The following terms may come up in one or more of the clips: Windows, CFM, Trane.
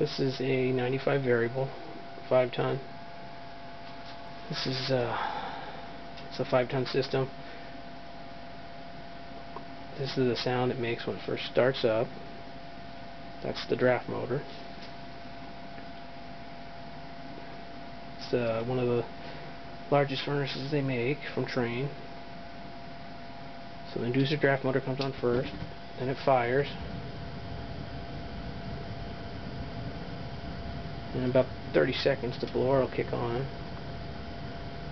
This is a 95 variable, 5-ton. This is it's a 5-ton system. This is the sound it makes when it first starts up. That's the draft motor. It's one of the largest furnaces they make from Trane. So the inducer draft motor comes on first, then it fires. In about 30 seconds the blower will kick on.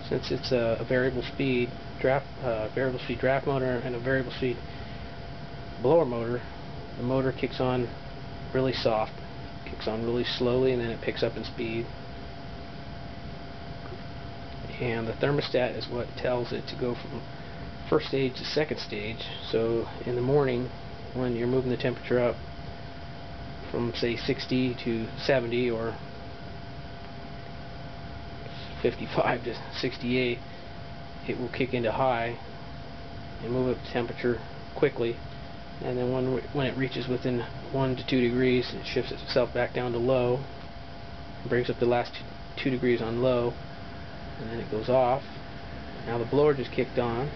Since it's a variable speed draft motor and a variable speed blower motor, the motor kicks on really soft, kicks on really slowly, and then it picks up in speed. And the thermostat is what tells it to go from first stage to second stage. So in the morning, when you're moving the temperature up from say 60 to 70 or 55 to 68, it will kick into high and move up the temperature quickly, and then when it reaches within 1 to 2 degrees, it shifts itself back down to low and brings up the last 2 degrees on low, and then it goes off. Now the blower just kicked on,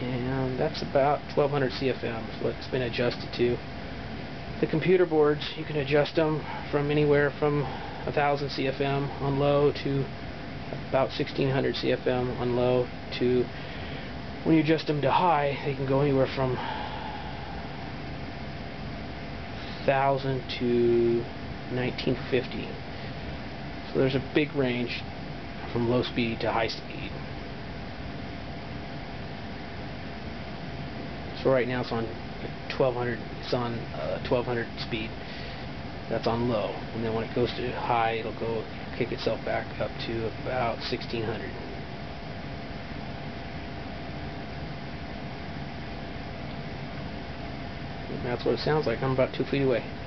and that's about 1200 CFM is what it's been adjusted to. The computer boards, you can adjust them from anywhere from 1000 CFM on low to about 1600 CFM on low to, when you adjust them to high, they can go anywhere from 1000 to 1950. So there's a big range from low speed to high speed. So right now it's on 1200. It's on 1200 speed. That's on low, and then when it goes to high, it'll go kick itself back up to about 1600. And that's what it sounds like. I'm about 2 feet away.